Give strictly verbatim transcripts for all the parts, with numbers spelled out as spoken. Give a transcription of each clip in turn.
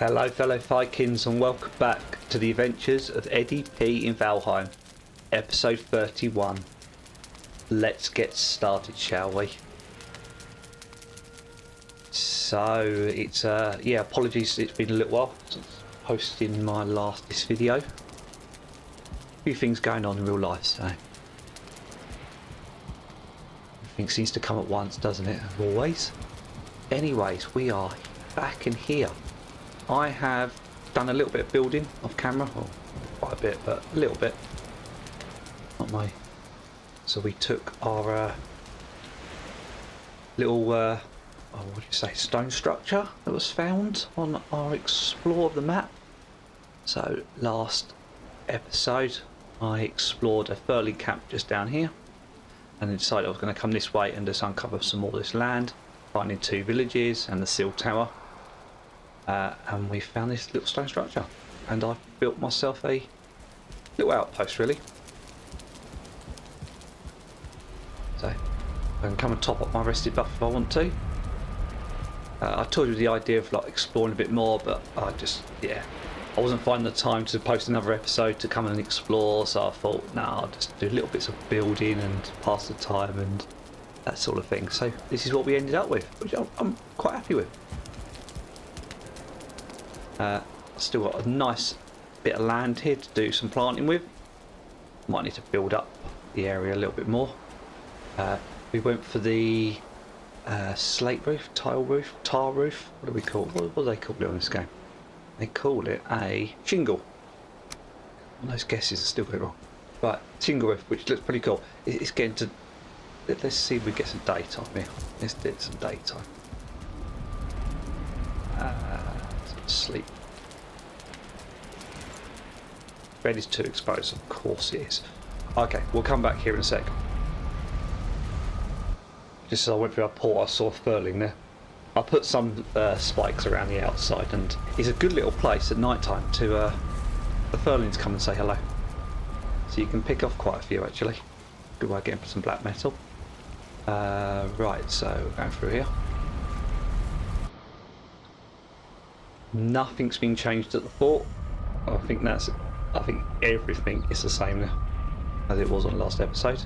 Hello fellow Vikings and welcome back to the adventures of Eddie Pea in Valheim, episode thirty-one. Let's get started, shall we? So it's uh yeah, apologies, it's been a little while since posting my last this video. A few things going on in real life, so everything seems to come at once, doesn't it, as always? Anyways, we are back in here. I have done a little bit of building off camera, or quite a bit, but a little bit. Not my. So we took our uh, little, uh, oh, what do you say, stone structure that was found on our explore of the map. So last episode, I explored a furling camp just down here, and then decided I was going to come this way and just uncover some more of this land, finding two villages and the seal tower. Uh, and we found this little stone structure, and I've built myself a little outpost, really. So I can come and top up my rested buff if I want to. Uh, I told you the idea of like exploring a bit more, but I just, yeah, I wasn't finding the time to post another episode to come and explore, so I thought, nah, I'll just do little bits of building and pass the time and that sort of thing. So this is what we ended up with, which I'm quite happy with. Uh, still got a nice bit of land here to do some planting with. Might need to build up the area a little bit more. Uh, we went for the uh, slate roof, tile roof, tar roof. What do we call? What, what do they call it on this game? They call it a shingle. And those guesses are still going wrong. Right, shingle roof, which looks pretty cool. It, it's getting to. Let, let's see if we get some daytime here. Let's get some daytime. Sleep. Red is too exposed, of course it is. Okay, we'll come back here in a sec. Just as I went through our port, I saw furling there. I put some uh, spikes around the outside, and it's a good little place at night time to uh, the furlings come and say hello. So you can pick off quite a few actually. Good way of getting some black metal. Uh, right, so we're going through here. Nothing's been changed at the fort. I think that's. I think everything is the same now as it was on the last episode.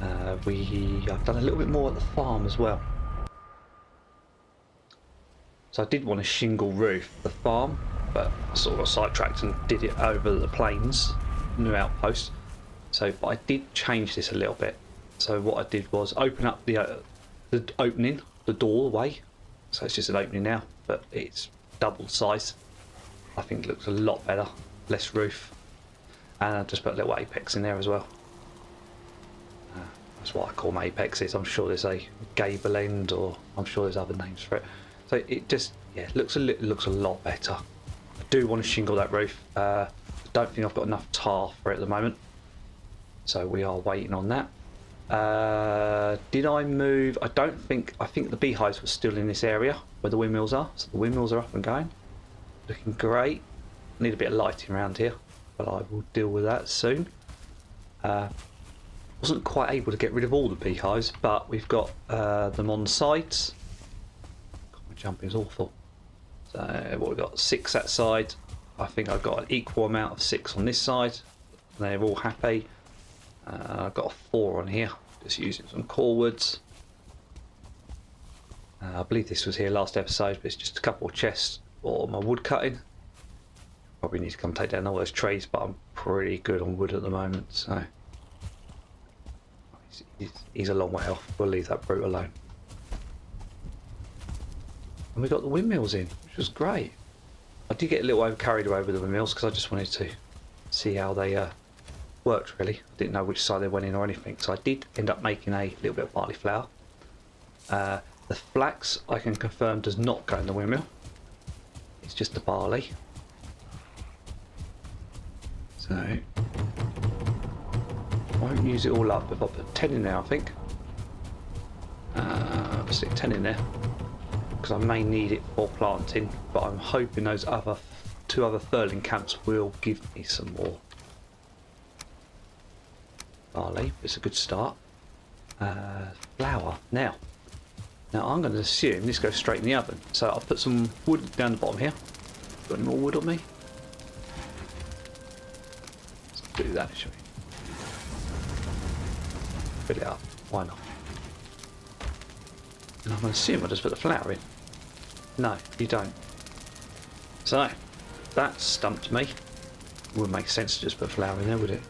Uh, we. I've done a little bit more at the farm as well. So I did want a shingle roof at the farm, but I sort of got sidetracked and did it over the plains, new outpost. So but I did change this a little bit. So what I did was open up the uh, the opening, the doorway. So it's just an opening now, but it's double size. I think it looks a lot better, less roof, and I've just put a little apex in there as well. Uh, that's what I call my apexes. I'm sure there's a gable end, or I'm sure there's other names for it. So it just, yeah, looks a little, looks a lot better. I do want to shingle that roof. Uh, I don't think I've got enough tar for it at the moment, so we are waiting on that. Uh, did I move? I don't think, I think the beehives were still in this area where the windmills are, so the windmills are up and going. Looking great. Need a bit of lighting around here, but I will deal with that soon. Uh, wasn't quite able to get rid of all the beehives, but we've got uh, them on sides. God, my jumping is awful. So what, we've got six that side. I think I've got an equal amount of six on this side. They're all happy. Uh, I've got a four on here, just using some core woods. Uh, I believe this was here last episode, but it's just a couple of chests for my wood cutting. Probably need to come take down all those trees, but I'm pretty good on wood at the moment, so. He's, he's, he's a long way off, we'll leave that brute alone. And we got the windmills in, which was great. I did get a little over carried away with the windmills because I just wanted to see how they uh, worked really. I didn't know which side they went in or anything, so I did end up making a little bit of barley flour. Uh, the flax, I can confirm, does not go in the windmill. It's just the barley. So I won't use it all up if I put ten in there, I think. Uh, I'll stick ten in there because I may need it for planting, but I'm hoping those other two other furling camps will give me some more. Barley, it's a good start. Uh, flour. Now, Now I'm going to assume this goes straight in the oven. So I've put some wood down the bottom here. Got any more wood on me? Let's do that, shall we? Fill it up. Why not? And I'm going to assume I just put the flour in. No, you don't. So, that stumped me. It wouldn't make sense to just put flour in there, would it?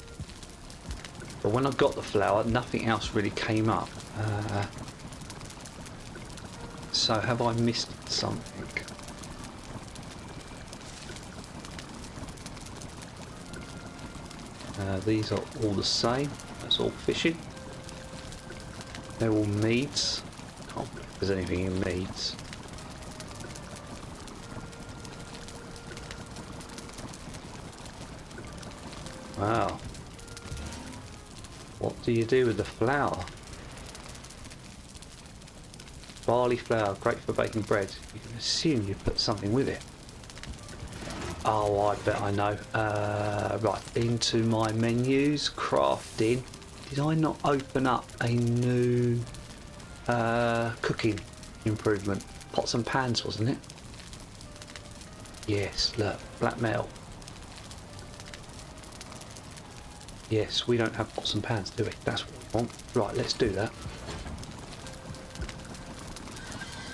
But when I got the flour, nothing else really came up. Uh, so, have I missed something? Uh, these are all the same. That's all fishing. They're all meads. Can't believe there's anything in meads. Wow. What do you do with the flour? Barley flour, great for baking bread. You can assume you put something with it. Oh, I bet I know. Uh, right, into my menus, crafting. Did I not open up a new uh, cooking improvement? Pots and pans, wasn't it? Yes, look, black metal. Yes, we don't have pots and pans, do we? That's what we want. Right, let's do that.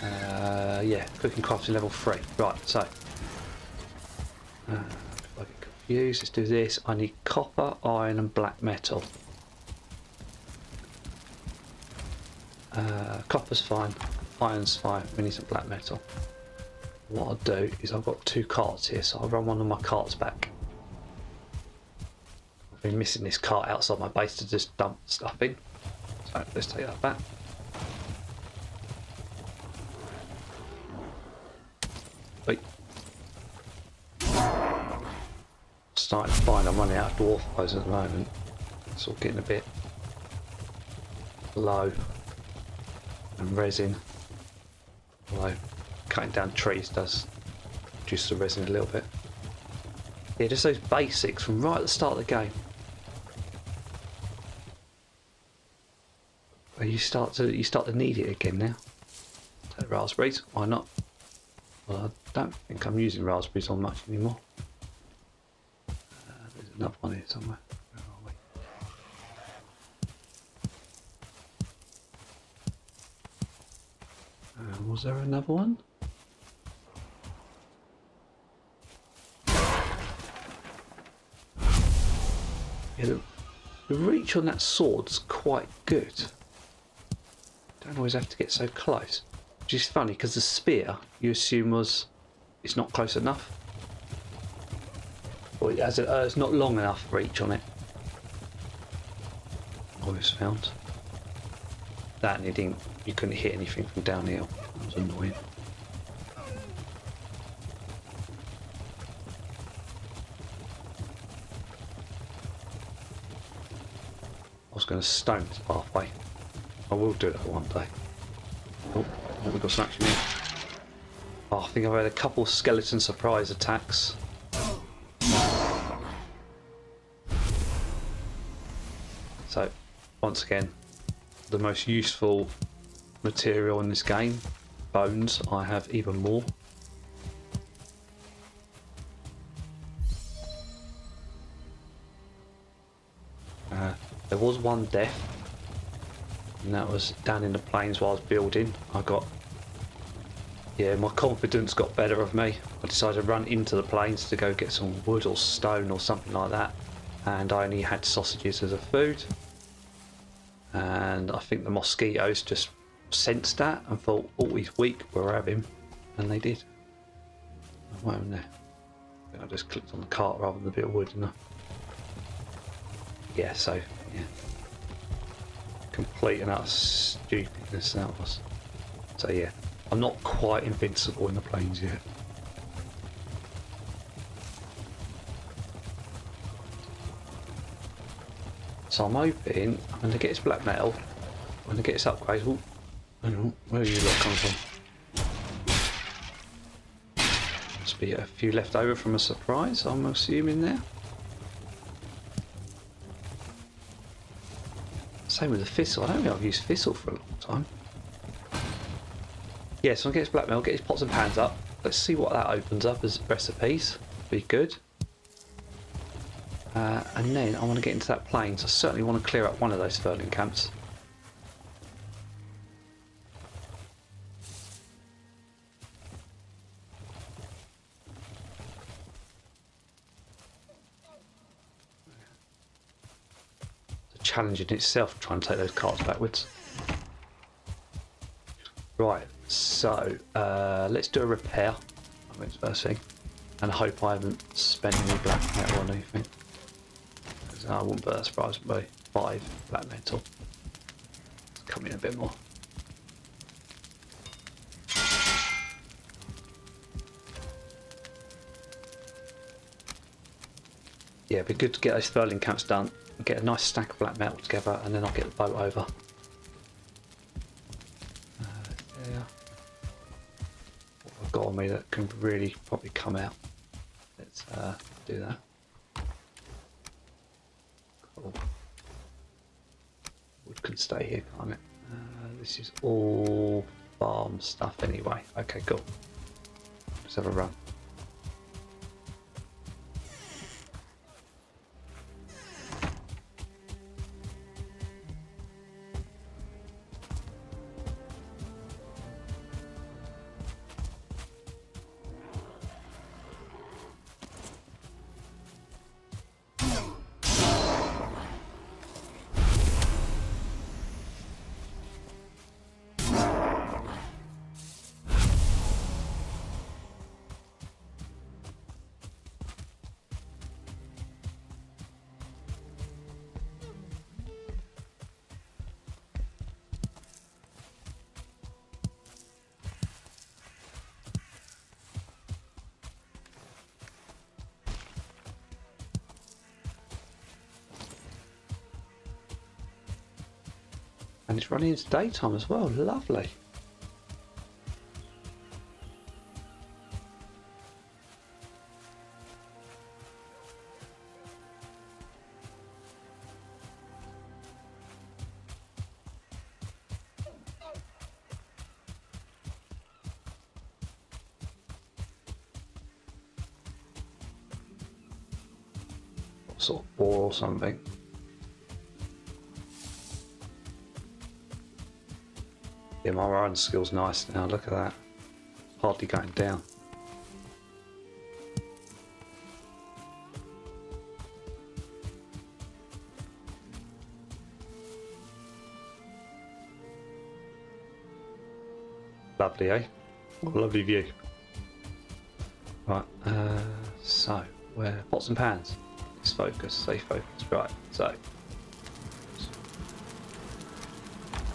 Uh, yeah, cooking crafting level three. Right, so. Uh, if I get confused, let's do this. I need copper, iron and black metal. Uh, copper's fine, iron's fine, we need some black metal. What I'll do is I've got two carts here, so I'll run one of my carts back. Been missing this cart outside my base to just dump stuff in. So let's take that back. Wait. Starting to find I'm running out of dwarf eyes at the moment. It's all getting a bit low. And resin. Although cutting down trees does reduce the resin a little bit. Yeah, just those basics from right at the start of the game. You start to you start to need it again now. So raspberries, why not? Well, I don't think I'm using raspberries on much anymore. Uh, there's another one here somewhere. Where are we? Uh, was there another one? Yeah, the, the reach on that sword's quite good. Don't always have to get so close, which is funny because the spear you assume was it's not close enough, or it has a, uh, it's not long enough reach on it. Always found that, and you didn't you couldn't hit anything from downhill. That was annoying. I was going to stone this pathway. I will do that one day. Oh, we've got some action here. Oh, I think I've had a couple skeleton surprise attacks. So, once again, the most useful material in this game, bones. I have even more. There was one death, and that was down in the plains while I was building. I got, yeah, my confidence got better of me. I decided to run into the plains to go get some wood or stone or something like that, and I only had sausages as a food. And I think the mosquitoes just sensed that and thought, oh, he's weak, we'll have him, and they did. What happened there? I think I just clicked on the cart rather than a bit of wood, didn't I? Yeah, so. Yeah. Complete and utter stupidness that was. So yeah, I'm not quite invincible in the plains yet. So I'm hoping I'm going to get this black metal, I'm going to get this upgrade. Ooh, hang on, where are you lot coming from? Must be a few left over from a surprise, I'm assuming there. Same with the thistle. I don't think I've used thistle for a long time. Yeah, so I'll get his blackmail, get his pots and pans up. Let's see what that opens up as recipes. Be good. Uh, and then I want to get into that plains. So I certainly want to clear up one of those Furling camps. It's a challenge in itself trying to take those carts backwards. Right, so uh, let's do a repair. I mean, first thing. And I hope I haven't spent any black metal on anything. Because I wouldn't burst surprise by five black metal. Let's come in a bit more. Yeah, it'd be good to get those Furling camps done, get a nice stack of black metal together, and then I'll get the boat over. Got on me that can really probably come out. Let's uh, do that. Cool. Wood can stay here, can't it? Uh, this is all farm stuff anyway. Okay, cool. Let's have a run. And it's running into daytime as well, lovely. What sort of bore or something. Yeah, my riding skill's nice now, look at that. Hardly going down. Lovely, eh? What a lovely view. Right, uh, so, where? Pots and pans. Let's focus, stay focused. Right, so.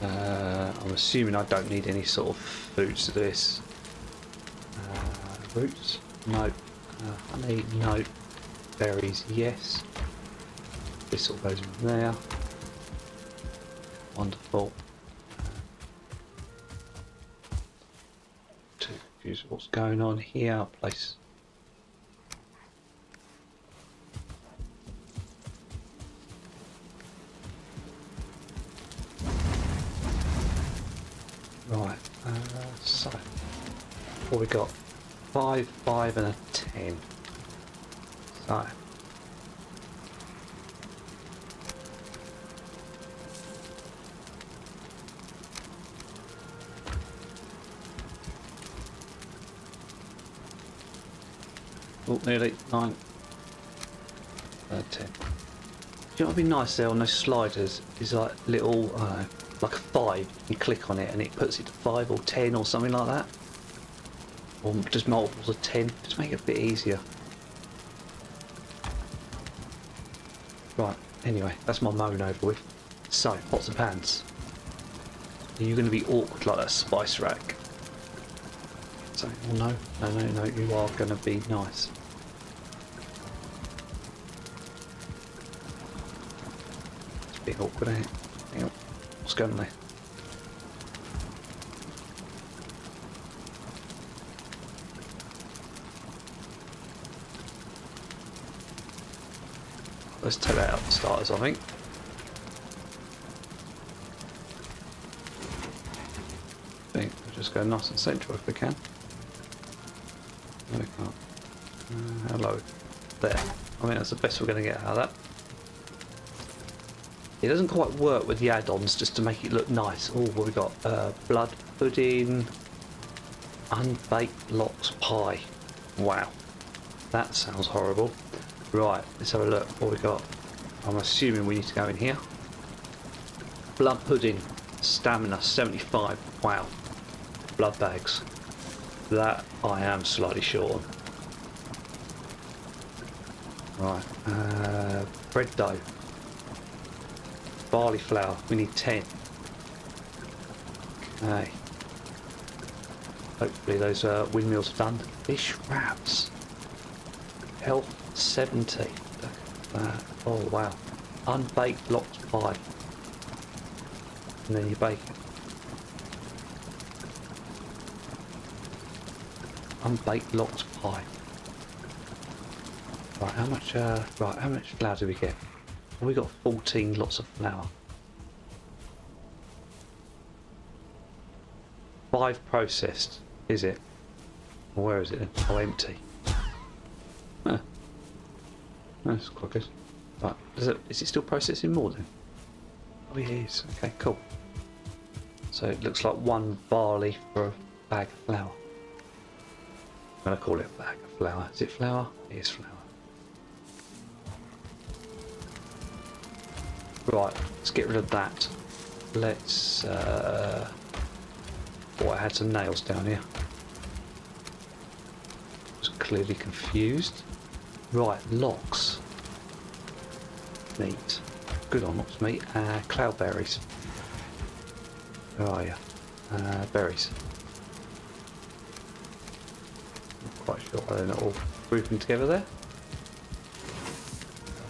Uh, I'm assuming I don't need any sort of foods to this. Uh, roots? No. Uh, honey? No. Berries? Yes. This all goes in there. Wonderful. Too confused what's going on here. Place. We got five, five, and a ten. So oh, nearly nine, uh, ten. Do you know what'd be nice there on those sliders? Is like little, I don't know, like a five. You click on it and it puts it to five or ten or something like that. Or just multiples of ten, just make it a bit easier. Right, anyway, that's my moan over with. So, pots and pans. Are you going to be awkward like that spice rack? So, oh no, no, no, no, you are going to be nice. It's a bit awkward, ain't it? Hang on, what's going on there? Let's take that out for starters, I think. I think we'll just just go nice and central if we can. No, we can't. Uh, hello. There. I mean, that's the best we're going to get out of that. It doesn't quite work with the add-ons just to make it look nice. Oh, what have we got? Uh, blood pudding, unbaked lox pie. Wow. That sounds horrible. Right, let's have a look. What have we got? I'm assuming we need to go in here. Blood pudding. Stamina seventy-five. Wow. Blood bags. That I am slightly short on. Right. Uh, bread dough. Barley flour. We need ten. Okay. Hopefully those uh, windmills are done. Fish wraps. Health seventy. Look at that. Oh wow. Unbaked lox pie. And then you bake it. Unbaked lox pie. Right, how much uh, right, how much flour do we get? We got fourteen lots of flour. Five processed, is it? Where is it then? Oh, empty. Huh. That's quite good. Right, is it, is it still processing more then? Oh, it is. Okay, cool. So it looks like one barley for a bag of flour. I'm going to call it a bag of flour. Is it flour? It is flour. Right, let's get rid of that. Let's... Uh... Boy, I had some nails down here. I was clearly confused. Right, lox. Meat. Good on lox meat. Uh, cloudberries. Where are you? Uh, berries. Not quite sure why they're not all grouping together there.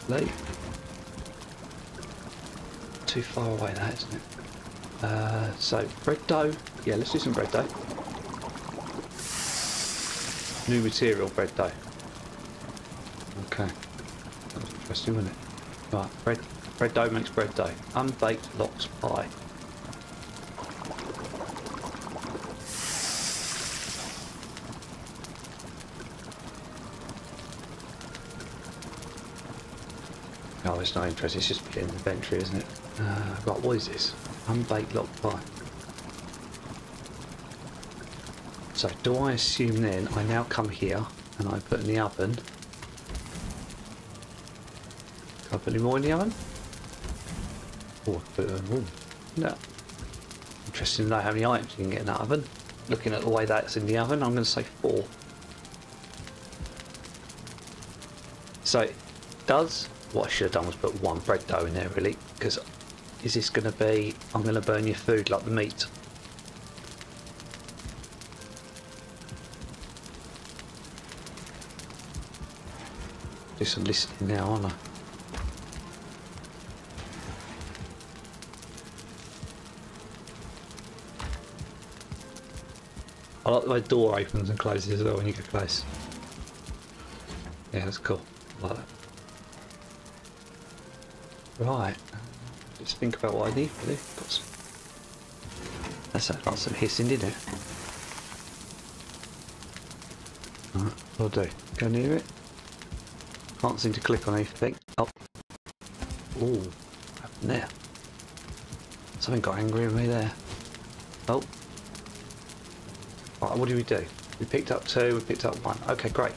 Lovely. Too far away that, isn't it? Uh, so bread dough, yeah, let's do some bread dough. New material bread dough. Okay, that was interesting, wasn't it? Right, bread bread dough makes bread dough. Unbaked lox pie. Oh, it's not interesting, it's just beginning inventory, isn't it? Uh, right, what is this? Unbaked lox pie. So do I assume then I now come here and I put in the oven? Can I put any more in the oven? Oh, I put it in. No. Interesting to know how many items you can get in that oven. Looking at the way that's in the oven, I'm going to say four. So it does. What I should have done was put one bread dough in there, really, because is this going to be, I'm going to burn your food like the meat. Do some listening now, aren't I? I like the way the door opens and closes as well when you get close. Yeah, that's cool. I like that. Right, let's think about what I need for this. Got some... That sounded like some hissing, didn't it? Alright, will do. Go near it. Can't seem to click on anything. Oh. Ooh, what happened there? Something got angry with me there. Oh. Right, what do we do? We picked up two, we picked up one. Okay, great.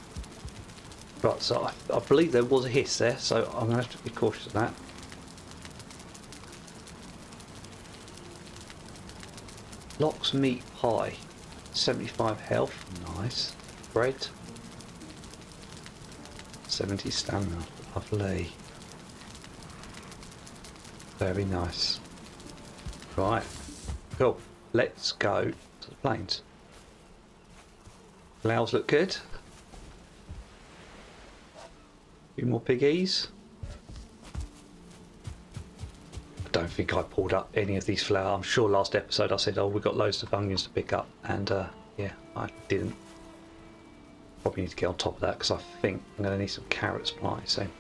Right, so I, I believe there was a hiss there, so I'm going to have to be cautious of that. Lox meat pie, seventy-five health, nice. Bread, seventy stamina, lovely. Very nice. Right, cool. Let's go to the plains. Plows look good. A few more piggies. Don't think I pulled up any of these flour. I'm sure last episode I said, oh, we've got loads of onions to pick up, and uh, yeah, I didn't. Probably need to get on top of that because I think I'm going to need some carrots planted soon.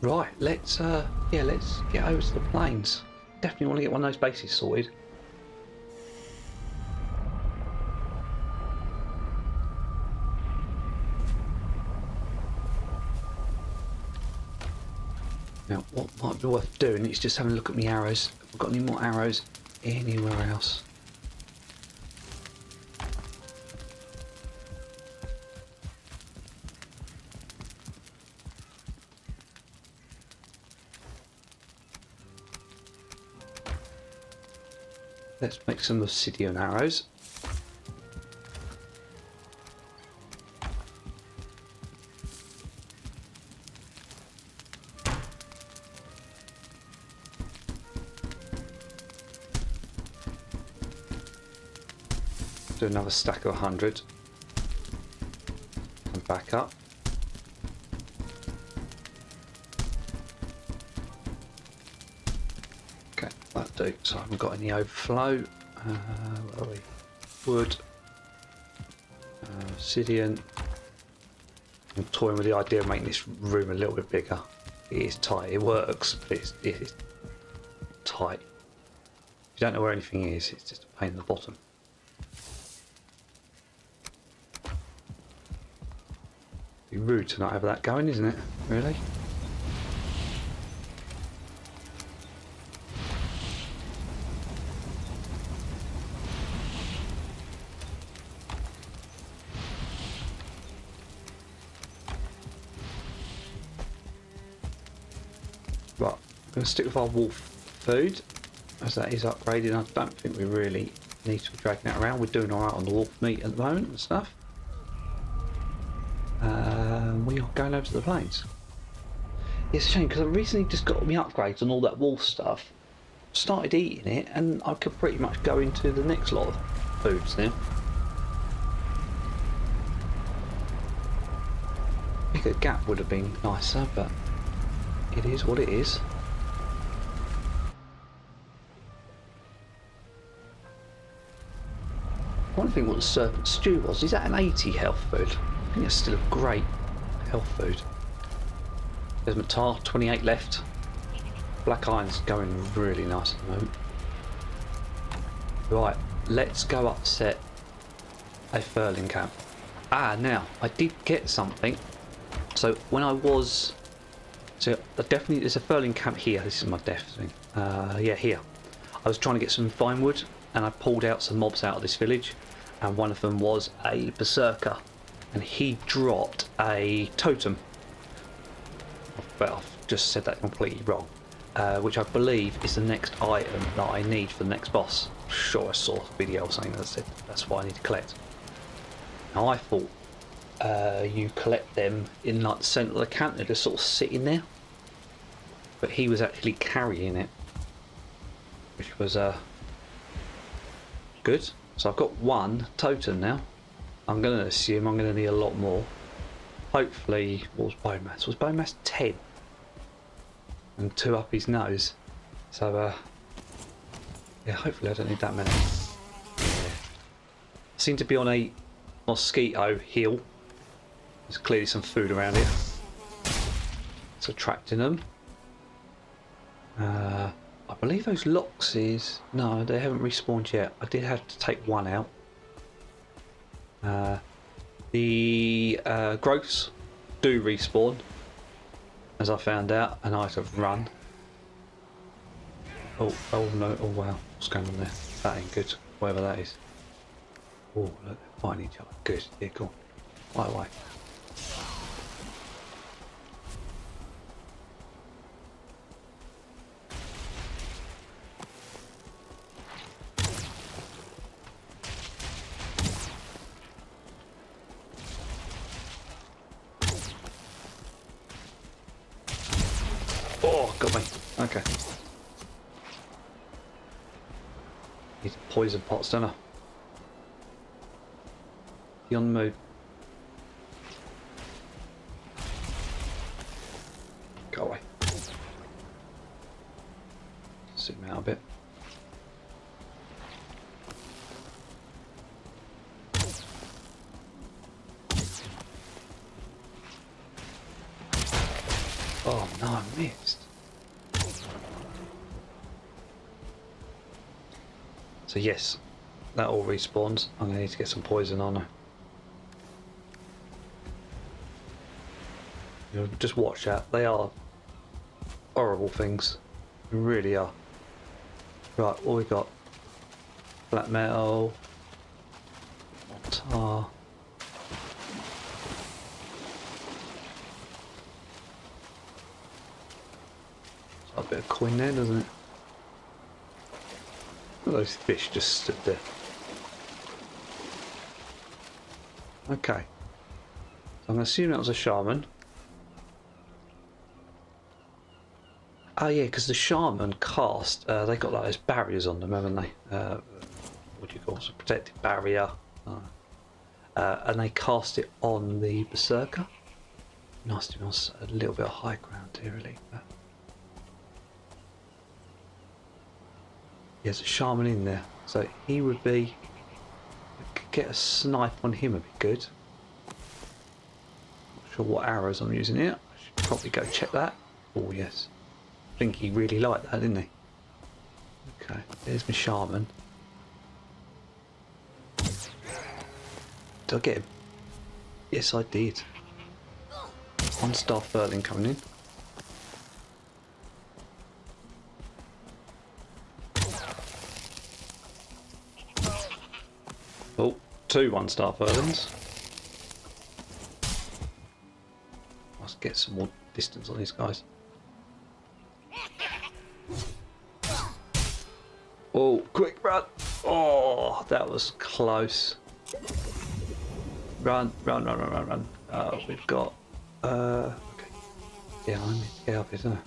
Right, let's uh, yeah, let's get over to the plains. Definitely want to get one of those bases sorted. Now, what might be worth doing is just having a look at my arrows. Have I got any more arrows anywhere else? Let's make some obsidian arrows. Do another stack of a hundred and back up. So I haven't got any overflow. Uh, where are we? Wood, uh, obsidian. I'm toying with the idea of making this room a little bit bigger. It is tight. It works, but it's, it is tight. If you don't know where anything is, it's just a pain in the bottom. It'd be rude to not have that going, isn't it? Really? We'll stick with our wolf food, as that is upgraded. I don't think we really need to be dragging that around. We're doing alright on the wolf meat at the moment and stuff. Um, we are going over to the plains. It's a shame because I recently just got my upgrades on all that wolf stuff, started eating it, and I could pretty much go into the next lot of foods now. I think a gap would have been nicer, but it is what it is. One thing what the serpent stew was, is that an eighty health food? I think it's still a great health food. There's my tar, twenty-eight left. Black iron's going really nice at the moment. Right, let's go upset a furling camp. Ah, now, I did get something. So when I was... So I definitely, there's a furling camp here. This is my death thing. Uh, yeah, here. I was trying to get some fine wood, and I pulled out some mobs out of this village. And one of them was a berserker, and he dropped a totem. Well, I've just said that completely wrong, uh, which I believe is the next item that I need for the next boss. I'm sure I saw a video saying that said that's what I need to collect. Now I thought uh, you collect them in like the centre of the camp, they're just sort of sitting there, but he was actually carrying it, which was a uh, good. So I've got one totem now. I'm going to assume I'm going to need a lot more. Hopefully, what was bone mass? Was bone mass ten? And two up his nose. So, uh, yeah, hopefully I don't need that many. I seem to be on a mosquito hill. There's clearly some food around here. It's attracting them. Uh... I believe those loxies, no, they haven't respawned yet. I did have to take one out. Uh, the uh, growths do respawn, as I found out, and I have run. Oh, oh no, oh wow, what's going on there? That ain't good, whatever that is. Oh, look, they're fighting each other. Good, yeah, cool. Fly away. Okay. Need poison pots, don't I? Be on the move. Go away. Zoom out a bit. Oh no, I missed. So yes, that all respawns. I'm going to need to get some poison on her. Just watch that. They are horrible things. They really are. Right, what we got? Black metal. Tar. A bit of coin there, doesn't it? Look, those fish just stood there. Okay. I'm assuming that was a shaman. Oh yeah, because the shaman cast, uh, they got like those barriers on them, haven't they? Uh, what do you call it? A protective barrier. Oh. Uh, and they cast it on the berserker. Nice to be on a little bit of high ground here, really. Uh, Yeah, there's a shaman in there, so he would be. I could get a snipe on him would be good. Not sure what arrows I'm using here. I should probably go check that. Oh yes, I think he really liked that, didn't he? Okay, there's my shaman. Did I get him? Yes, I did. One star furling coming in. Two one-star furlings. Let's get some more distance on these guys. Oh, quick run! Oh, that was close. Run, run, run, run, run, run. Uh, we've got. Uh, okay. Yeah, I need to get up here, don't I?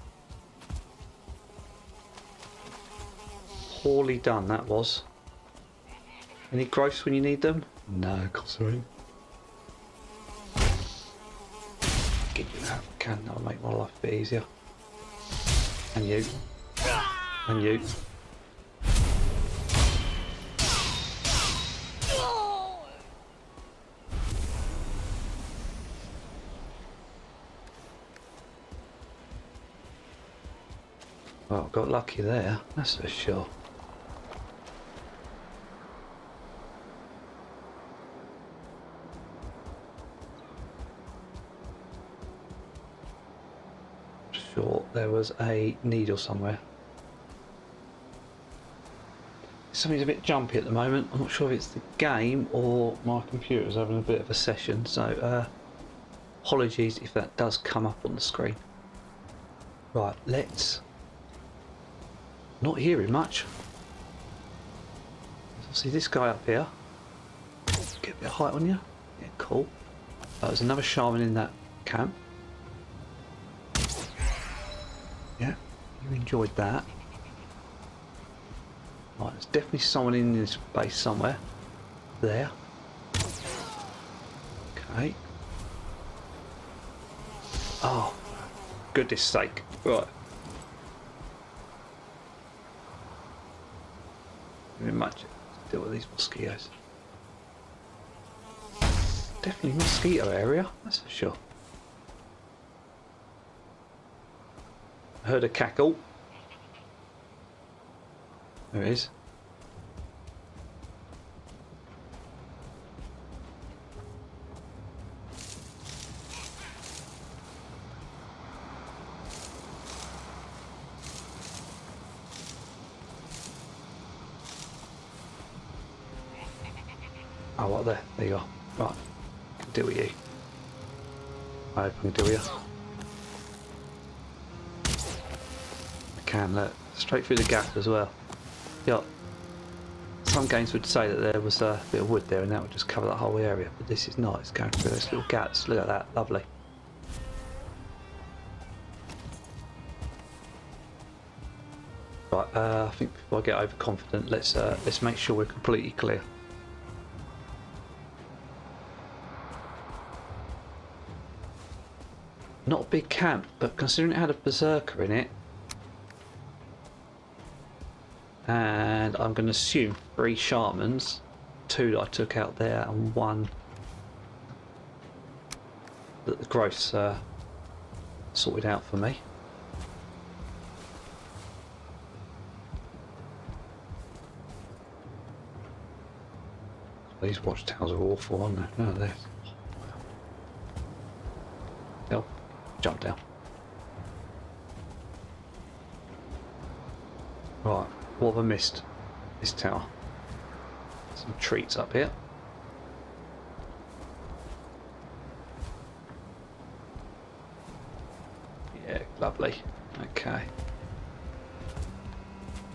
Poorly done, that was. Any growths when you need them? No, of course there ain't. Get you out if I can, that'll make my life a bit easier. And you. And you. Well, got lucky there, that's for sure. There was a needle somewhere. Something's a bit jumpy at the moment. I'm not sure if it's the game or my computer's having a bit of a session, so uh, apologies if that does come up on the screen. Right, let's... Not hearing much. See this guy up here. Get a bit of height on you. Yeah, cool. Uh, there's another shaman in that camp. You enjoyed that. Right, there's definitely someone in this base somewhere. There. Okay. Oh, goodness sake. Right. Not much to deal with these mosquitoes. Definitely mosquito area, that's for sure. Heard a cackle. There it is. Oh, what there? There you are. Right. I can deal with you. I hope I can deal with you. Can look straight through the gap as well. Yeah, some games would say that there was a bit of wood there and that would just cover that whole area, but this is not. It's going through those little gaps. Look at that, lovely. Right, uh, I think before I get overconfident, let's uh, let's make sure we're completely clear. Not a big camp, but considering it had a berserker in it. And I'm going to assume three shamans, two that I took out there and one that the growths uh, sorted out for me. These watchtowers are awful, aren't they? No, they're... Oh, jump down. Right, what have I missed? This tower. Some treats up here. Yeah, lovely. Okay.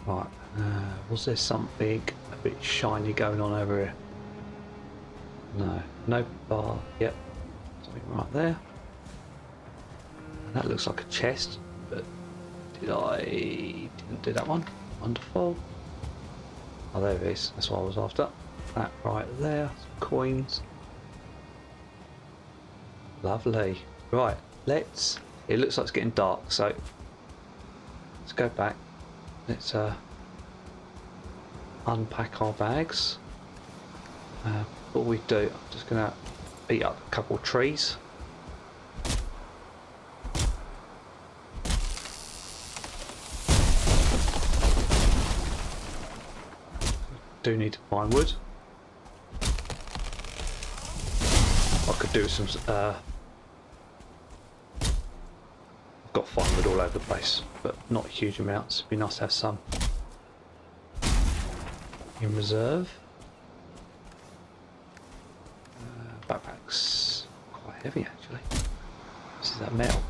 Right, uh, was there something a bit shiny going on over here? No. No bar. Yep. Something right there. And that looks like a chest, but did I... didn't do that one. Wonderful. Oh, there it is. That's what I was after. That right there. Some coins. Lovely. Right, let's... it looks like it's getting dark, so... let's go back. Let's uh, unpack our bags. Uh, what we do, I'm just going to beat up a couple of trees. Do need to find wood. I could do some. Uh, I've got fine wood all over the place, but not huge amounts. It'd be nice to have some in reserve. Uh, backpack's quite heavy actually. This is that metal.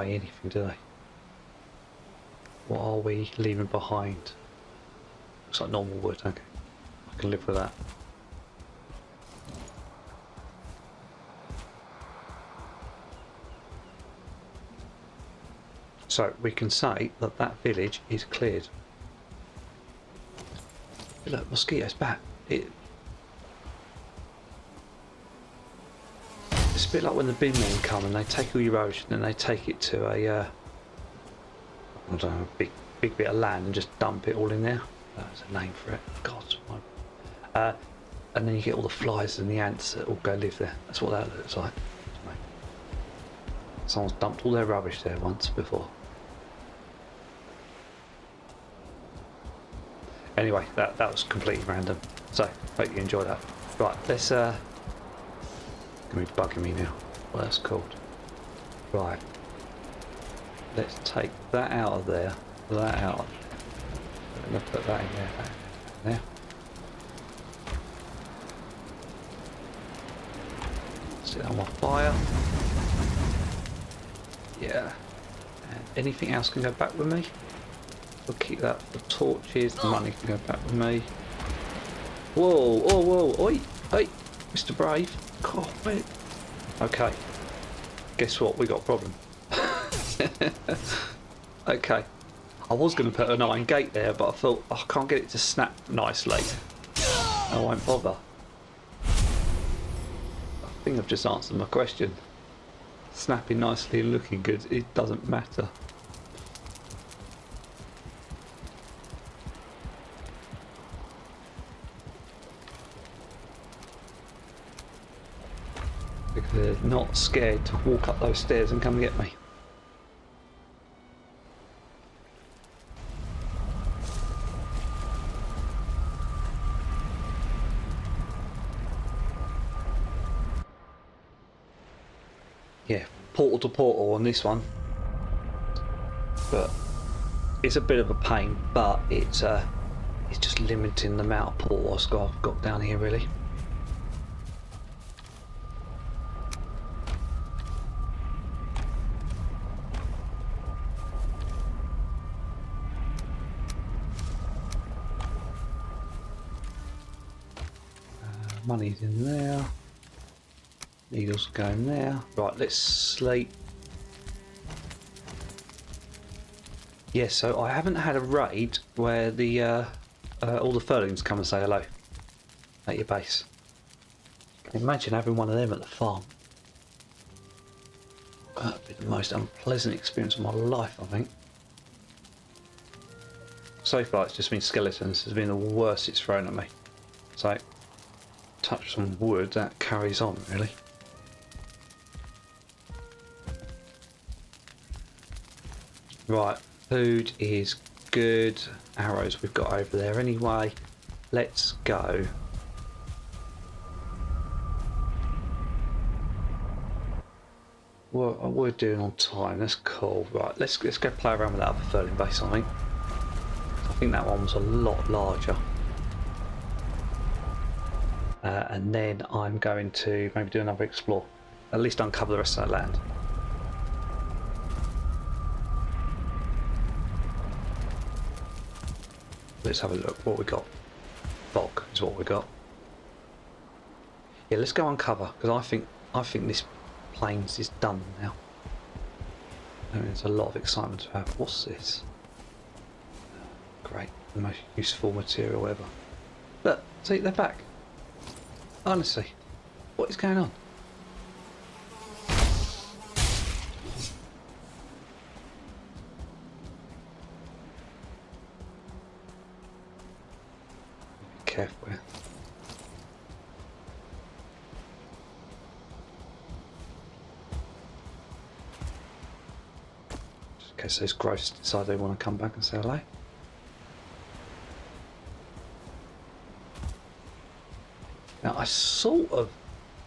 Anything, do they? What are we leaving behind? Looks like normal wood, okay. I can live with that. So we can say that that village is cleared. Look, mosquitoes back. It... it's a bit like when the bin men come and they take all your rubbish and then they take it to a, uh, I don't know, a big, big bit of land and just dump it all in there. That's a name for it. God. My... Uh, and then you get all the flies and the ants that all go live there. That's what that looks like. Someone's dumped all their rubbish there once before. Anyway, that, that was completely random. So, hope you enjoy that. Right, let's... Uh, gonna be bugging me now. Well, that's called. Right. Let's take that out of there. That out of there. I'm gonna put that in there. That in there. Sit on my fire. Yeah. And anything else can go back with me? We'll keep that for torches. The money can go back with me. Whoa, oh, whoa, oi, oi, Mister Brave. God, mate. Okay, guess what? We got a problem. Okay, I was going to put an iron gate there, but I thought oh, I can't get it to snap nicely. I won't bother. I think I've just answered my question. Snapping nicely and looking good, it doesn't matter. They're not scared to walk up those stairs and come and get me. Yeah, portal to portal on this one. But it's a bit of a pain, but it's uh, it's just limiting the amount of portals I've got down here really. Money's in there. Needles go in there. Right, let's sleep. Yeah, so I haven't had a raid where the uh, uh, all the furlings come and say hello at your base. Imagine having one of them at the farm. That'd be the most unpleasant experience of my life, I think. So far, it's just been skeletons. It's been the worst it's thrown at me. It's like, touch some wood, that carries on, really. Right, food is good. Arrows we've got over there anyway. Let's go. Well, we're doing on time. That's cool. Right, let's let's go play around with that other furling base. I think. I think that one was a lot larger. Uh, and then I'm going to maybe do another explore. At least uncover the rest of that land. Let's have a look. What we got? Bog is what we got. Yeah, let's go uncover because I think I think this plains is done now. I mean, there's a lot of excitement to have. What's this? Great, the most useful material ever. Look, see, they're back. Honestly, what is going on? Careful here. Just in case those growths decide they want to come back and say hello. Now I sort of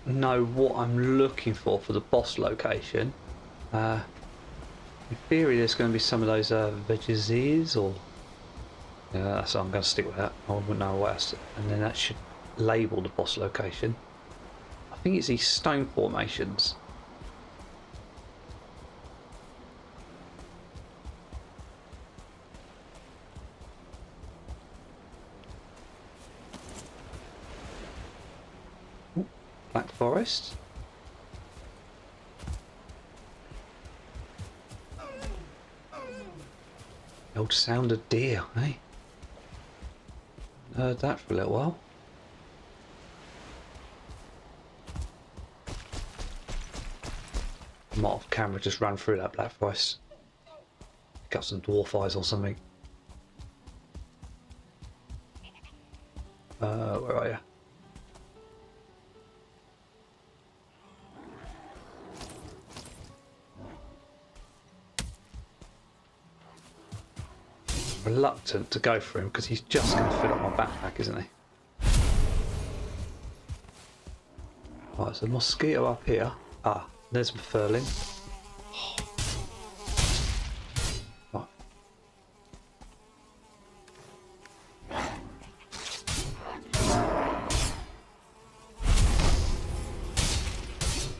know what I'm looking for for the boss location. Uh, in theory there's going to be some of those uh, veggies or... Yeah, so I'm going to stick with that. I wouldn't know what else. And then that should label the boss location. I think it's these stone formations. Ooh, Black Forest. The old sound of deer, eh? Heard that for a little while. I might off camera just ran through that Black Forest. Pick up some dwarf eyes or something. Uh, where are you? Reluctant to go for him because he's just going to fill up my backpack, isn't he? Right, there's a mosquito up here. Ah, there's my furling. Right.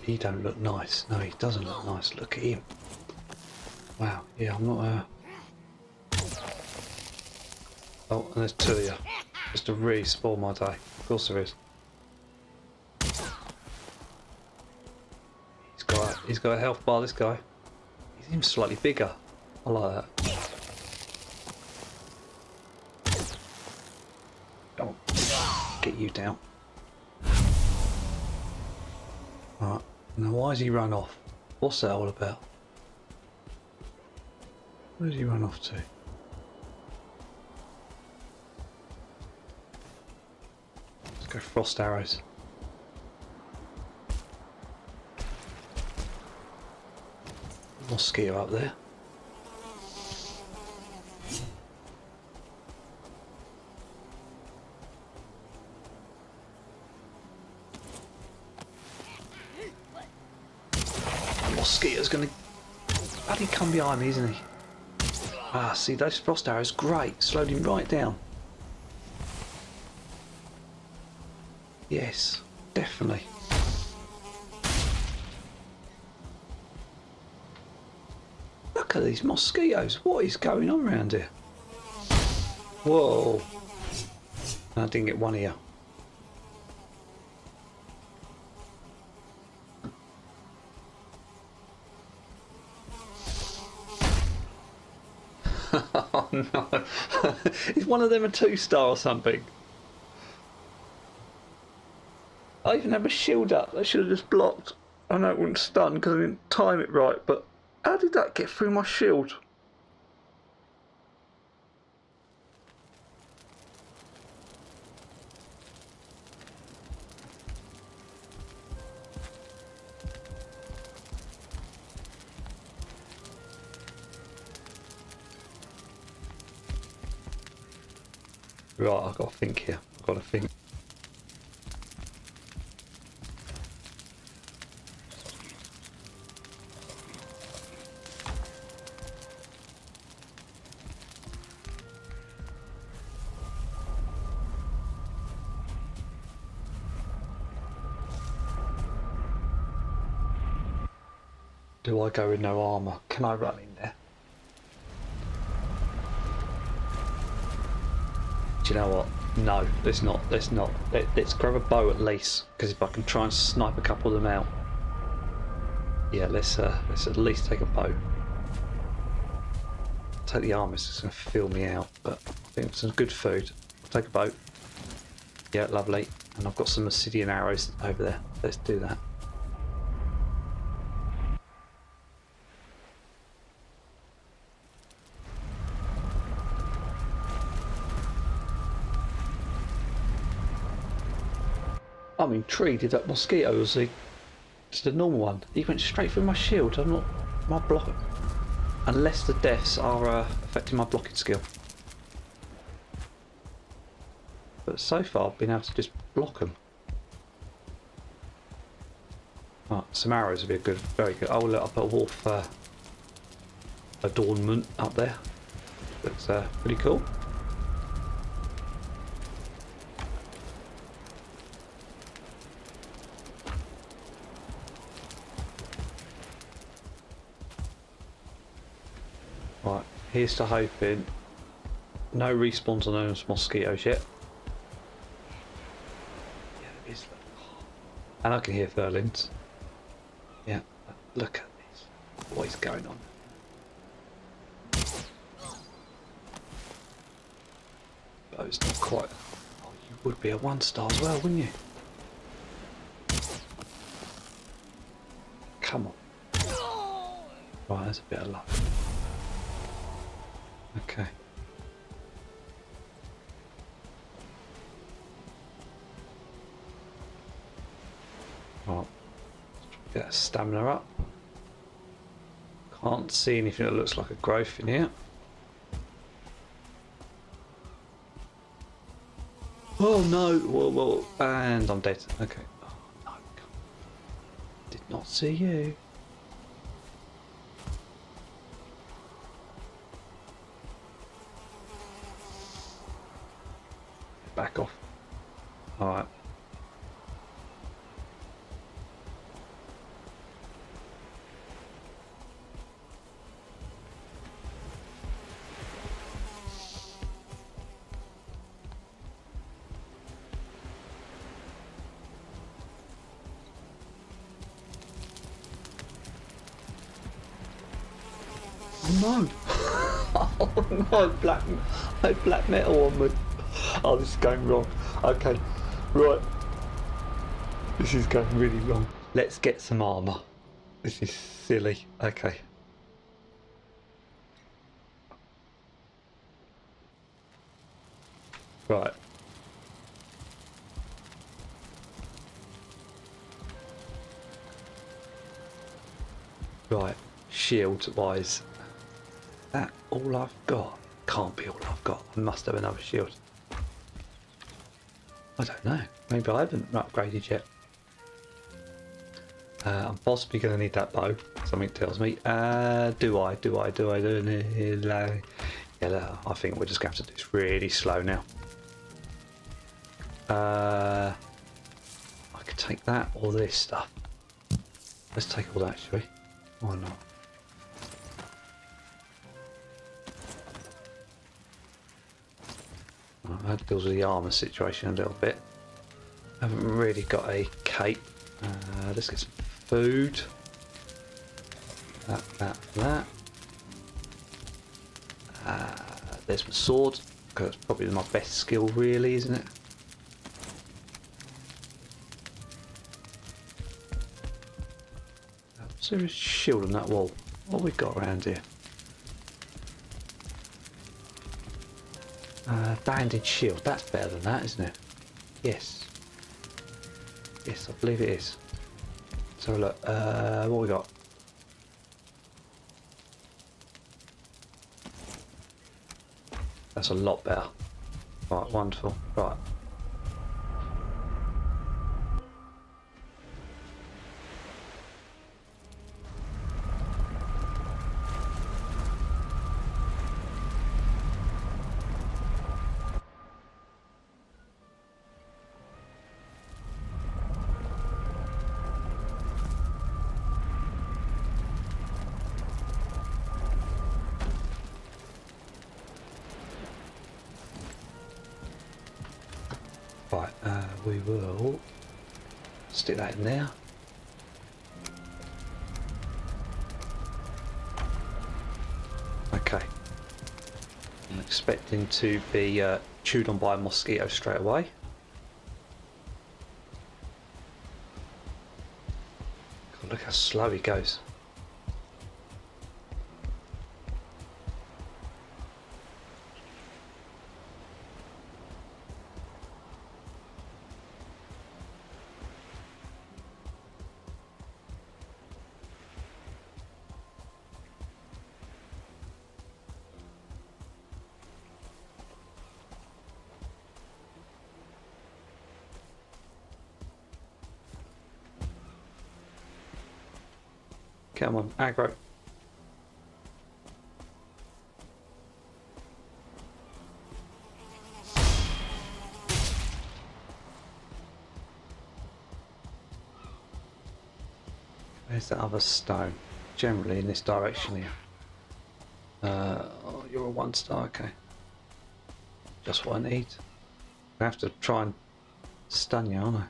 He don't look nice. No, he doesn't look nice. Look at him. Wow. Yeah, I'm not. Uh, Oh, and there's two of you. Just to really spoil my day. Of course there is. He's got, he's got a health bar, this guy. He's even slightly bigger. I like that. Oh, get you down. Alright, now why has he run off? What's that all about? Where did he run off to? Go frost arrows. Mosquito up there. Mosquito's gonna bloody come behind me, isn't he? Ah, see those frost arrows, great, slowed him right down. Yes, definitely. Look at these mosquitoes. What is going on around here? Whoa. I didn't get one here. Oh no. Is one of them a two-star or something? I even have a shield up. I should have just blocked. I know it wouldn't stun because I didn't time it right, but how did that get through my shield? Right, I've got to think here. I've got to think. Do I go with no armour? Can I run in there? Do you know what? No, let's not. Let's not. Let, let's grab a bow at least, because if I can try and snipe a couple of them out, yeah, let's uh, let's at least take a bow. Take the armour, it's going to fill me out, but I think some good food. Take a bow. Yeah, lovely. And I've got some obsidian arrows over there. Let's do that. I'm intrigued if that mosquito was the, just a normal one. He went straight through my shield. I'm not my block. Unless the deaths are uh, affecting my blocking skill. But so far, I've been able to just block them. Right, some arrows would be a good, very good. Oh look, I put a wolf uh, adornment up there. Looks uh, pretty cool. Here's to hoping no respawns on those mosquitoes yet. Yeah, there is. And I can hear Furlings. Yeah, look at this. What is going on? Oh, it's not quite. Oh, you would be a one star as well, wouldn't you? Come on. Right, that's a bit of luck. Okay. Right. Get stamina up. Can't see anything that looks like a growth in here. Oh no! Whoa, whoa, and I'm dead. Okay. Oh no! Did not see you. Back off. Alright. Oh no! Oh no, black, no black metal on me. Oh, this is going wrong. Okay, right. This is going really wrong. Let's get some armour. This is silly. Okay. Right. Right. Shield wise. That all I've got? Can't be all I've got. I must have another shield. I don't know. Maybe I haven't upgraded yet. Uh, I'm possibly going to need that bow. Something tells me. Uh, do I? Do I? Do I? Do I? Yeah, I think we're just going to have to do this really slow now. Uh, I could take that or this stuff. Let's take all that, shall we? Why not? That deals with the armour situation a little bit. Haven't really got a cape. Uh, let's get some food. That, that, that. Uh, there's my sword. That's probably my best skill, really, isn't it? Serious shield on that wall. What have we got around here? Uh, banded shield, that's better than that, isn't it? Yes. Yes, I believe it is. So look, uh, what we got? That's a lot better. Right, wonderful. Right. Right, uh, we will stick that in there. Okay. I'm expecting to be uh, chewed on by a mosquito straight away. God, look how slow he goes. Come on, aggro. Where's the other stone? Generally in this direction here. Uh, oh, you're a one star, okay. Just what I need. I have to try and stun you, aren't I?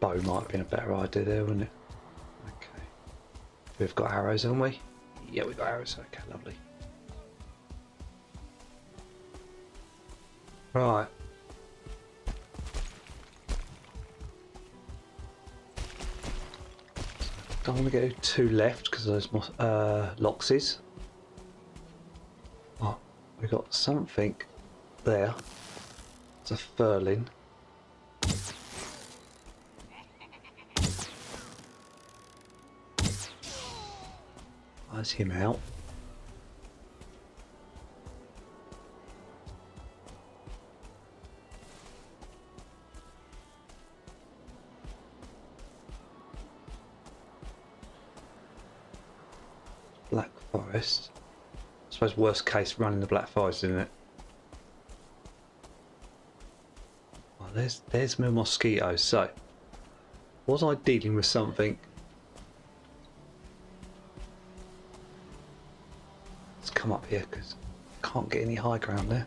Bow might have been a better idea there, wouldn't it? Okay. We've got arrows, haven't we? Yeah, we've got arrows. Okay, lovely. Right. Don't want to go two left because of those uh, loxies. Oh, we've got something there. It's a furling. Let's him out. Black Forest. I suppose worst case running the Black Forest, isn't it? Well, there's there's my mosquitoes. So was I dealing with something? Come up here because I can't get any high ground there.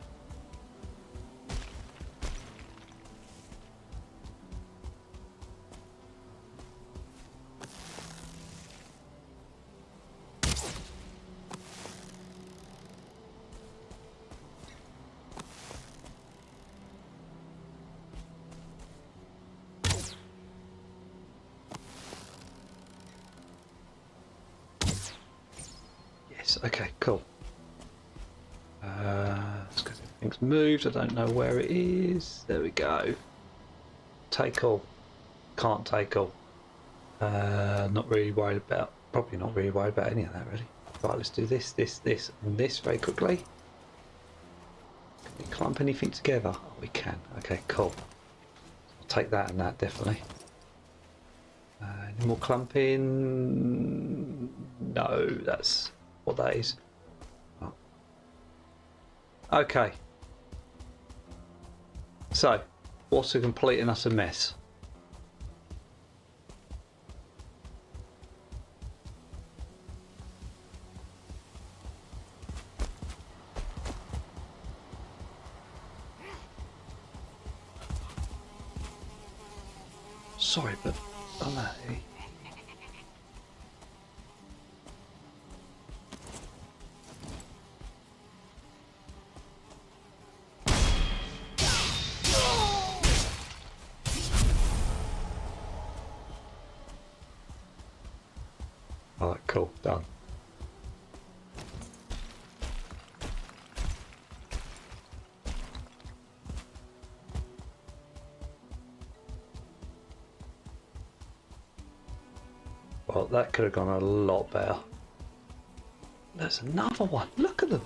Yes, okay, cool. Uh, it's because everything's moved. I don't know where it is. There we go. Take all. Can't take all. Uh, not really worried about. Probably not really worried about any of that really. Right, let's do this, this, this, and this very quickly. Can we clump anything together? Oh, we can. Okay, cool. I'll take that and that definitely. Uh, any more clumping? No, that's what that is. Okay, so what a complete and utter mess. Sorry, but I'm out here. Cool, done. Well, that could have gone a lot better. There's another one. Look at them.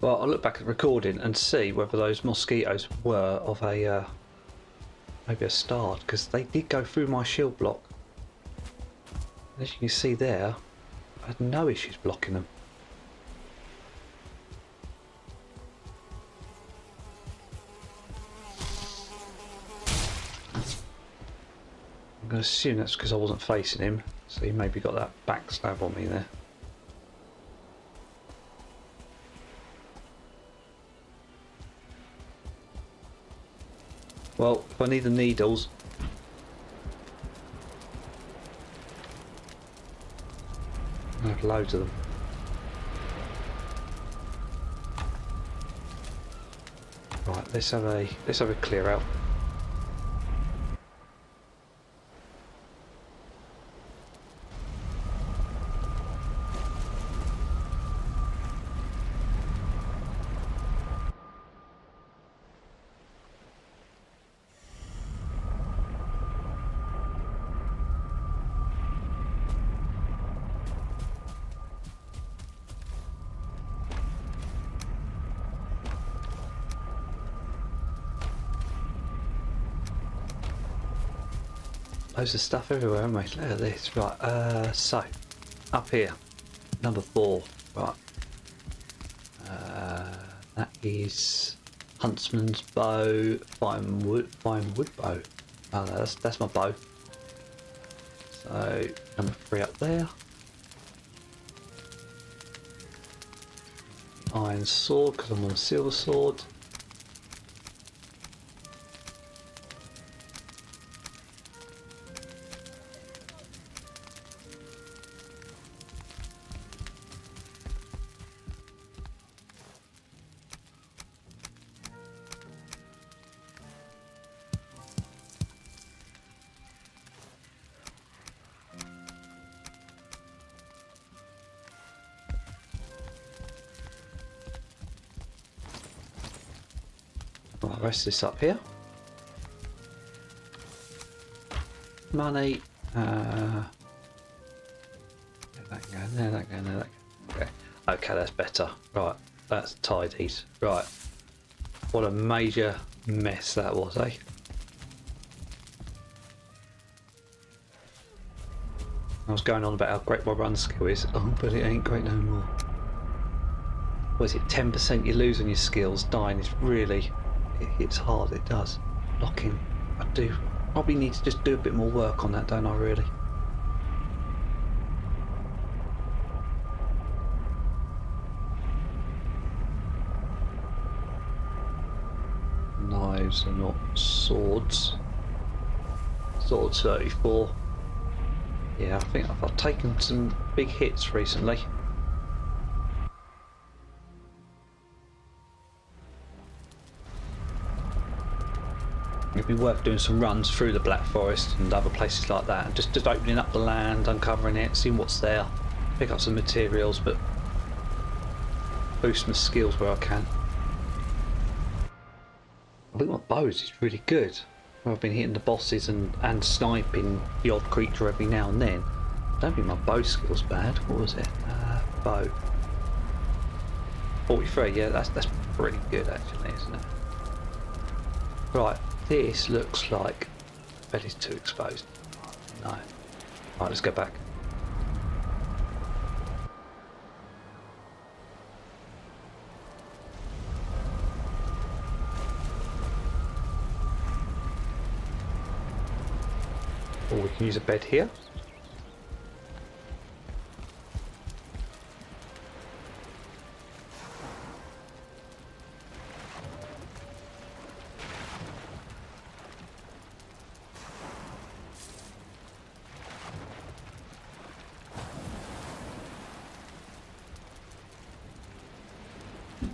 Well, I'll look back at the recording and see whether those mosquitoes were of a, uh, maybe a start, because they did go through my shield block. As you can see there, I had no issues blocking them. I'm going to assume that's because I wasn't facing him, so he maybe got that backstab on me there. Well, if I need the needles. I have loads of them. Right, let's have a let's have a clear out. Loads of stuff everywhere, haven't we? Look at this. Right, uh, so, up here, number four, right, uh, that is Huntsman's Bow, Fine Wood, Fine Wood Bow, oh no, that's, that's my bow, so number three up there, Iron Sword, because I'm on a Silver Sword. I'll rest this up here. Money. Uh, there that go, there that go, there that go. Okay. Okay, that's better. Right, that's tidied. Right. What a major mess that was, eh? I was going on about how great my run skill is. Oh, but it ain't great no more. What is it, ten percent you lose on your skills? Dying is really... it's hard, it does. Locking, I do probably need to just do a bit more work on that, don't I, really? Knives are not swords. Sword thirty-four. Yeah, I think I've, I've taken some big hits recently. It'd be worth doing some runs through the Black Forest and other places like that, and just, just opening up the land, uncovering it, seeing what's there, pick up some materials, but boost my skills where I can. I think my bows is really good. I've been hitting the bosses and, and sniping the odd creature every now and then. I don't think my bow skill's bad. What was it? Uh, bow. forty-three, yeah, that's, that's pretty good actually, isn't it? Right. This looks like bed is too exposed. No. Alright, let's go back. Or we can use a bed here.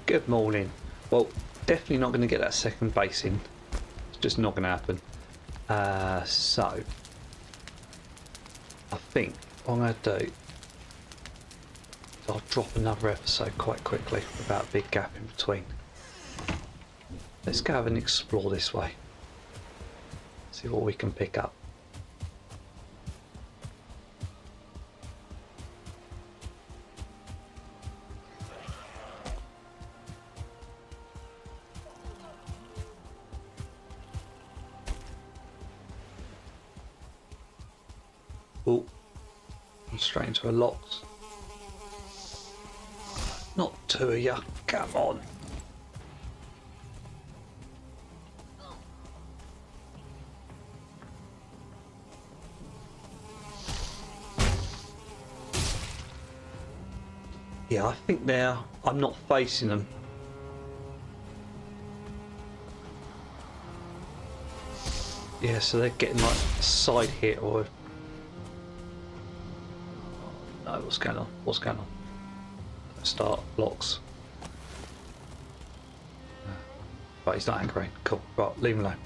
Good morning. Well, definitely not going to get that second base in. It's just not going to happen. Uh, so, I think what I'm going to do, I'll drop another episode quite quickly without a big gap in between. Let's go have and explore this way. See what we can pick up. Oh, I'm straight into a lot. Not two of you, come on. Yeah, I think now I'm not facing them. Yeah, so they're getting like a side hit or... No, what's going on? What's going on? Start blocks. Right, he's not angry. Cool. Right, leave him alone.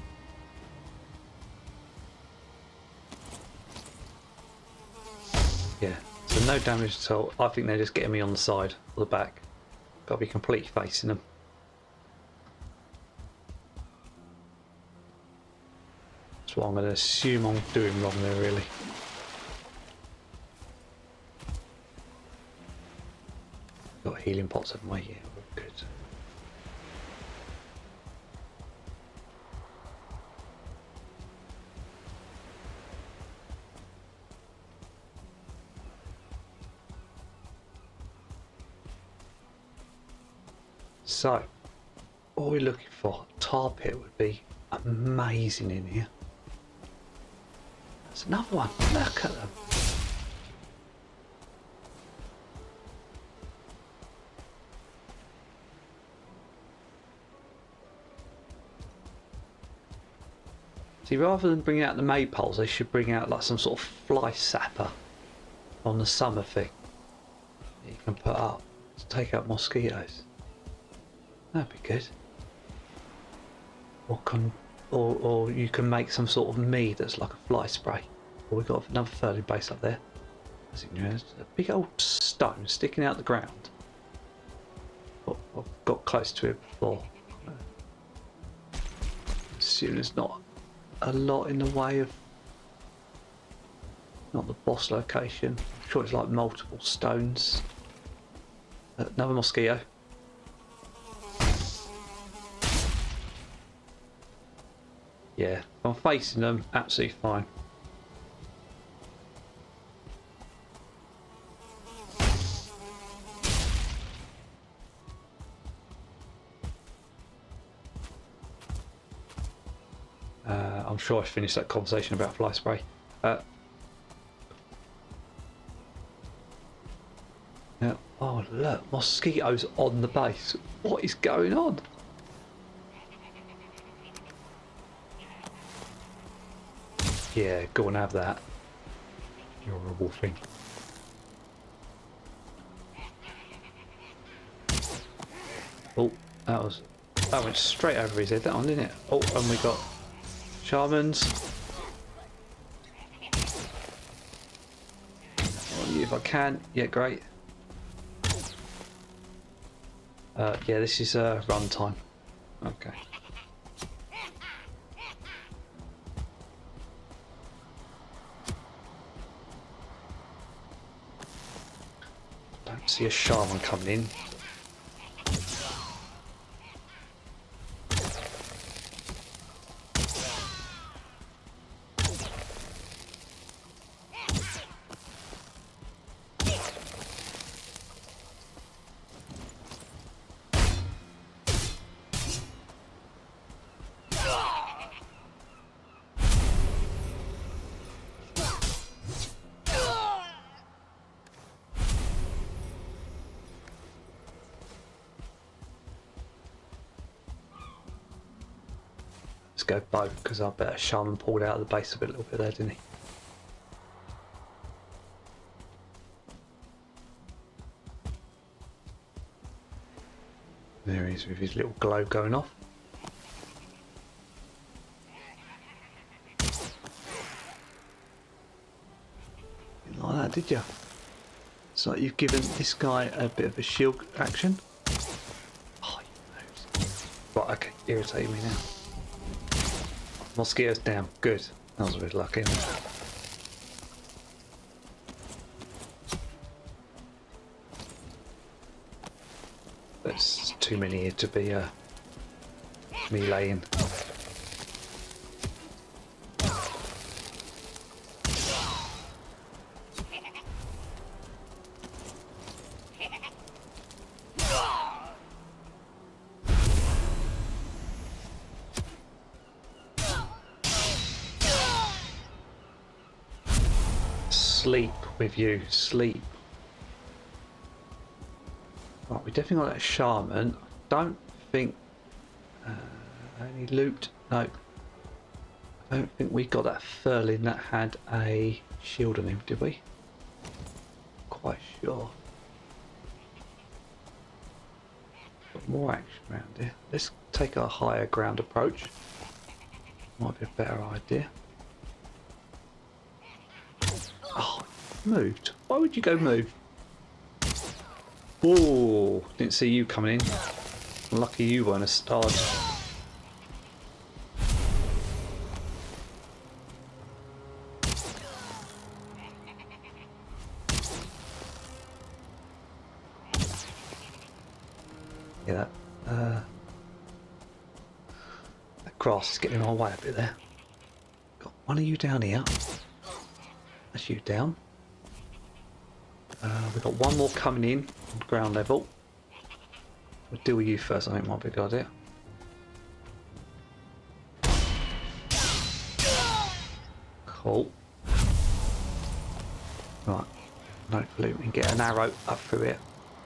Yeah, so no damage at all. I think they're just getting me on the side or the back. Gotta be completely facing them. That's what I'm gonna assume I'm doing wrong there, really. Healing pots of my year, good. So, what we're looking for, tar pit would be amazing in here. That's another one, look at them. See, rather than bringing out the maypoles, they should bring out like some sort of fly sapper on the summer thing that you can put up to take out mosquitoes. That'd be good. Or can, or, or you can make some sort of mead that's like a fly spray. Well, we've got another furling base up there. That's a big old stone sticking out the ground. Oh, I've got close to it before. Assuming it's not a lot in the way of, not the boss location, I'm sure it's like multiple stones. Another mosquito. Yeah, I'm facing them, absolutely fine. I'm sure I finished that conversation about fly spray. Uh, now, oh look, mosquitoes on the base. What is going on? Yeah, go and have that. You horrible thing. Oh, that was that went straight over his head. That one, didn't it? Oh, and we got. Shamans. Oh, if I can, yeah, great. Uh, yeah, this is uh, run time. Okay. Don't see a shaman coming in. Go bow, because I bet a shaman pulled out of the base of it a little bit there, didn't he? Yeah, is with his little glow going off. Didn't like that, did you? It's like you've given this guy a bit of a shield action. Oh, you nose. Right, okay, irritating me now. Mosquitoes down, good. That was a bit lucky, wasn't it? There's too many here to be uh, meleeing. Sleep with you, sleep. Right, we definitely got that shaman. Don't think uh, any loot. No, I don't think we got that Furlin that had a shield on him, did we? Quite sure. Got more action around here. Let's take our higher ground approach. Might be a better idea. Oh, moved. Why would you go move? Oh, didn't see you coming in. Lucky you weren't a stud. Yeah, that, uh, that grass is getting in my way a bit there. Got one of you down here. That's you down. Uh, we've got one more coming in on ground level. We'll deal with you first, I think might be a good idea. Cool. Right, hopefully we can get an arrow up through it.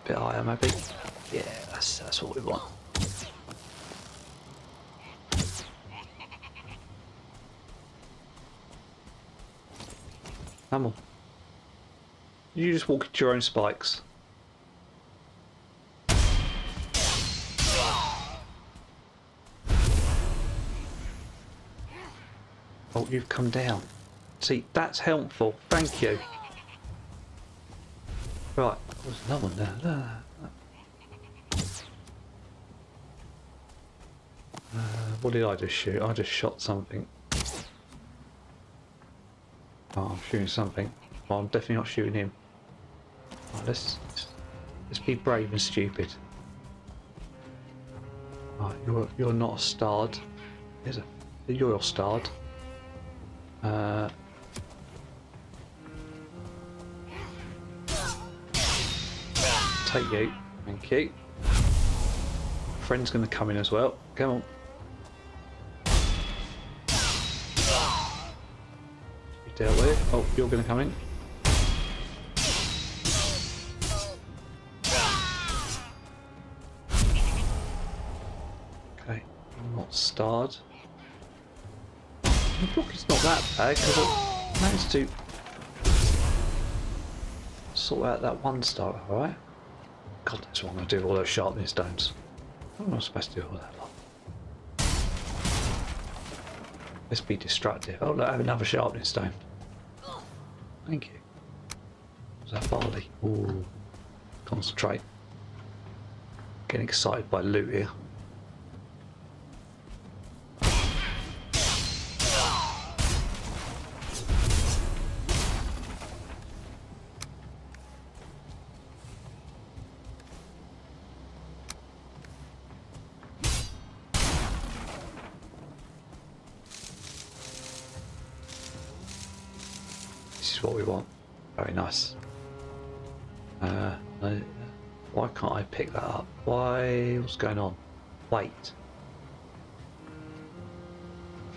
A bit higher maybe. Yeah, that's, that's what we want. Come on. You just walk into your own spikes. Oh, you've come down. See, that's helpful. Thank you. Right, there's another one there. there. Uh, what did I just shoot? I just shot something. Oh, I'm shooting something. Well, I'm definitely not shooting him. Right, let's, let's be brave and stupid. Right, you're, you're not a starred. Here's a, you're a starred. Uh, take you. Thank you. Friend's going to come in as well. Come on. You dealt with it. Oh, you're going to come in. Starred. The block is not that bad because I managed to sort out that one star, alright? God, that's what I'm going to do with all those sharpening stones. I'm not supposed to do all that lot. Let's be destructive. Oh, look, I have another sharpening stone. Thank you. Was that barley? Ooh. Concentrate. Getting excited by loot here. What we want. Very nice. Uh, no, why can't I pick that up? Why? What's going on? Wait.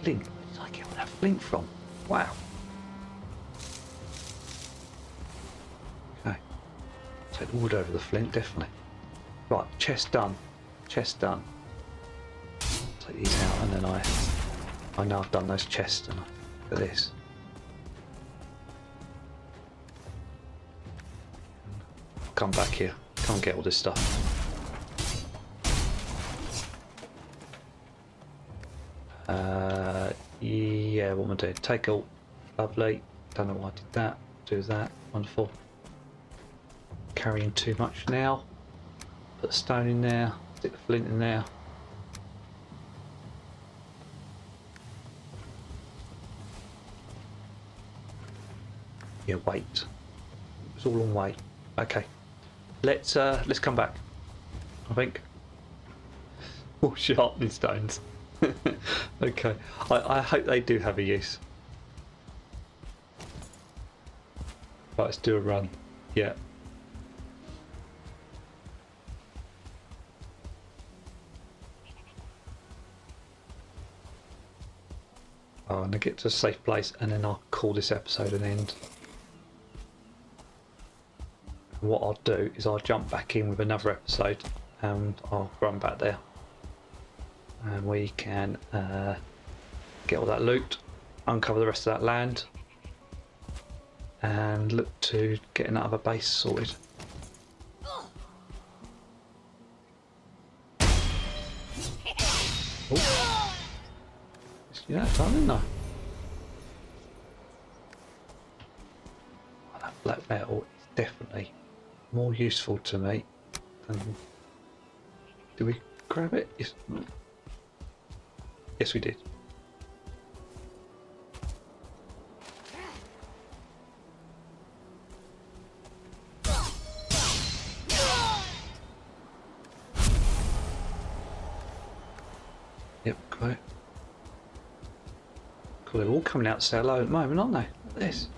Flint. Where did I get all that flint from? Wow. Okay. Take the wood over the flint, definitely. Right, chest done. Chest done. Take these out and then I... I know I've done those chests and I... for this. Come back here. Come get all this stuff. Uh, yeah, what am I doing? Take out. Lovely. Don't know why I did that. Do that. Wonderful. Carrying too much now. Put the stone in there. Stick the flint in there. Yeah, wait. It's all on wait. Okay. Let's uh, let's come back. I think. Oh, sharpening stones. Okay. I, I hope they do have a use. Right, let's do a run. Yeah. Oh, I'm gonna get to a safe place and then I'll call this episode an end. And what I'll do is I'll jump back in with another episode and I'll run back there. And we can uh, get all that loot, uncover the rest of that land, and look to getting that other base sorted. Oh. You know, time, didn't I? Oh, that black metal is definitely more useful to me than. Did we grab it? Yes. Yes, we did. Yep, got it. Cool, they're all coming out so low at the moment, aren't they? Look at this.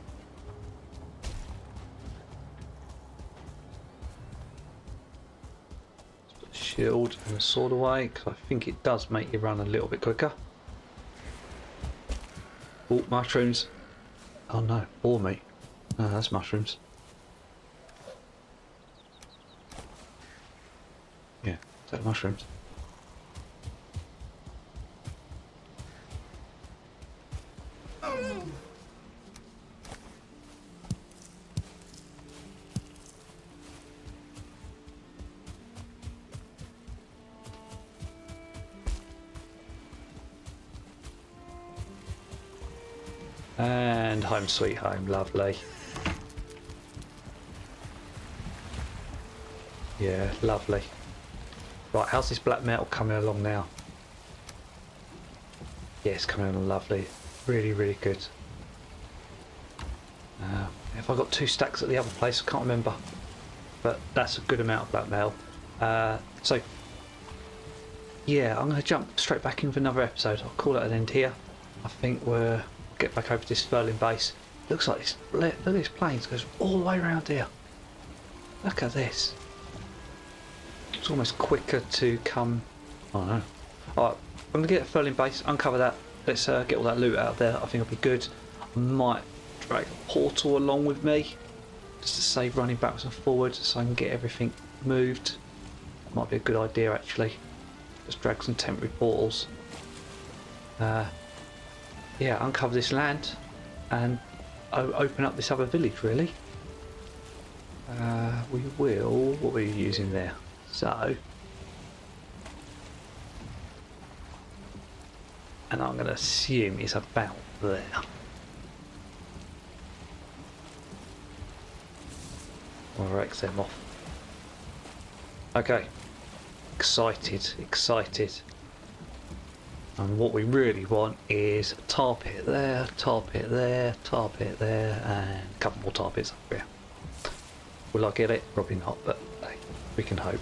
Shield and the sword away because I think it does make you run a little bit quicker. Oh, mushrooms. Oh no, or me. No, that's mushrooms. Yeah, is that mushrooms? And home sweet home, lovely. Yeah, lovely. Right, how's this black metal coming along now? Yeah, it's coming along lovely. Really, really good. Uh, if I got two stacks at the other place, I can't remember. But that's a good amount of black metal. Uh, so, yeah, I'm going to jump straight back in for another episode. I'll call it an end here. I think we're... Get back over to this furling base. Looks like this, look at this plains goes all the way around here. Look at this. It's almost quicker to come. Oh no. Alright, I'm gonna get a furling base, uncover that. Let's uh, get all that loot out of there. I think it'll be good. I might drag a portal along with me just to save running backwards and forwards so I can get everything moved. That might be a good idea actually. Just drag some temporary portals. Uh, Yeah, uncover this land and open up this other village, really. Uh, we will... What were you using there? So... And I'm going to assume it's about there. I'll wreck them off. Okay. Excited, excited. And what we really want is tar pit there, tar pit there, tar pit there, and a couple more tar pits up here. Will I get it? Probably not, but hey, we can hope.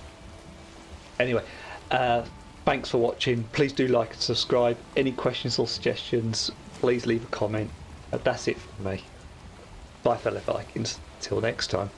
Anyway, uh, thanks for watching. Please do like and subscribe. Any questions or suggestions, please leave a comment. Uh, that's it from me. Bye, fellow Vikings. Till next time.